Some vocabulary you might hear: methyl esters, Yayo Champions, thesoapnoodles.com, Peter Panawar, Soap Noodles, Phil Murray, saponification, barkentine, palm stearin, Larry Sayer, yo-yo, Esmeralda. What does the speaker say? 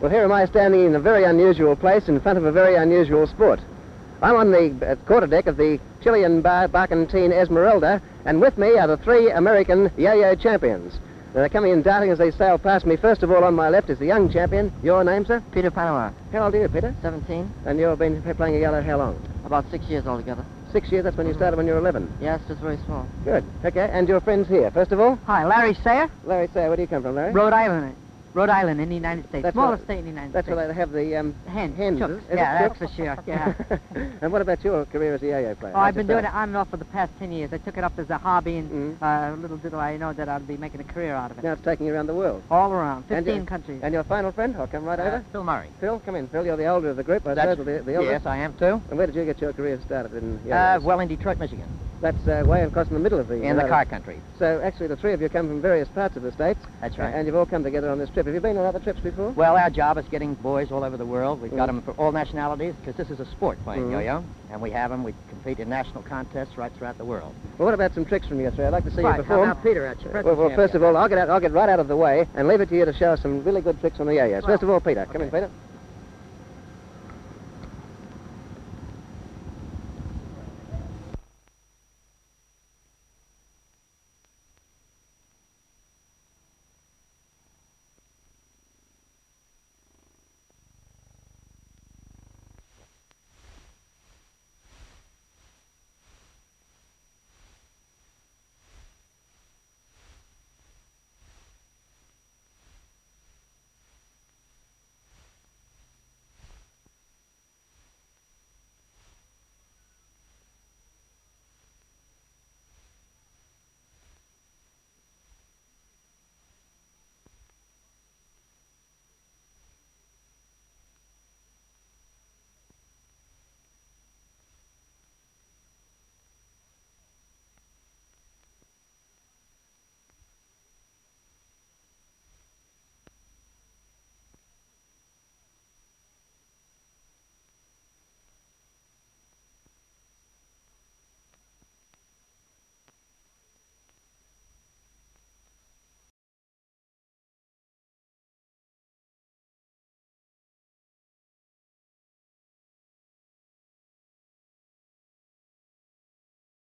Well, here am I standing in a very unusual place in front of a very unusual sport. I'm on the quarterdeck of the Chilean barkentine Esmeralda, and with me are the three American Yayo Champions. Now, they're coming in darting as they sail past me. First of all, on my left is the young champion. Your name, sir? Peter Panawar. How old are you, Peter? 17. And you've been playing Yayo how long? About 6 years altogether. 6 years? That's when you started when you were 11? Yes, just very small. Good. Okay, and your friends here. First of all? Hi, Larry Sayer. Larry Sayer. Where do you come from, Larry? Rhode Island. Rhode Island in the United States. That's smallest state in the United States. That's where they have the hens. Yeah, that's for sure. Yeah. And what about your career as a yo-yo player? Oh, I've been doing it on and off for the past 10 years. I took it up as a hobby, and little did I know that I'd be making a career out of it. Now it's taking you around the world. All around, 15 countries. And your final friend? I'll come right over. Phil Murray. Phil, come in. Phil, you're the older of the group. Yes, I am too. And where did you get your career started in yo-yos? Well, in Detroit, Michigan. That's way across in the middle of the... In the car country. So, actually, the three of you come from various parts of the States. That's right. And you've all come together on this trip. Have you been on other trips before? Well, our job is getting boys all over the world. We've got them for all nationalities, because this is a sport, playing yo-yo. And we have them. We compete in national contests right throughout the world. Well, what about some tricks from you three? I'd like to see you perform. Now, Peter, at your well, first of all, I'll get right out of the way and leave it to you to show us some really good tricks on the yo-yos. First of all, Peter. Come in, Peter.